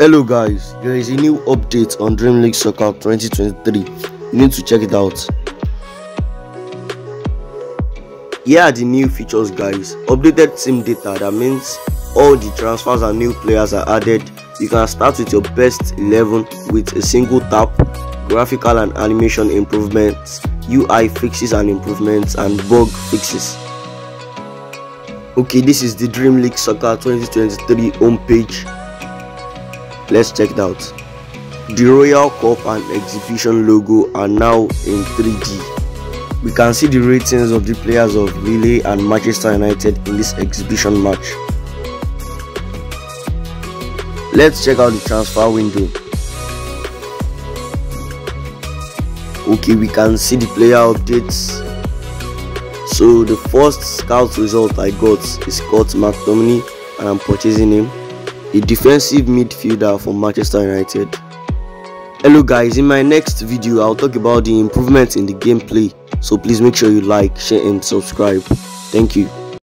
Hello guys, there is a new update on Dream League Soccer 2023. You need to check it out. Here are the new features guys. Updated team data, that means all the transfers and new players are added. You can start with your best 11 with a single tap. Graphical and animation improvements, UI fixes and improvements, and bug fixes. Okay, this is the Dream League Soccer 2023 homepage. Let's check it out. The Royal Cup and Exhibition logo are now in 3D. We can see the ratings of the players of Lille and Manchester United in this exhibition match. Let's check out the transfer window. Okay, we can see the player updates. So the first scout result I got is Scott McTominay, and I'm purchasing him, a defensive midfielder for Manchester United. Hello guys, in my next video I'll talk about the improvements in the gameplay, so please make sure you like, share and subscribe. Thank you.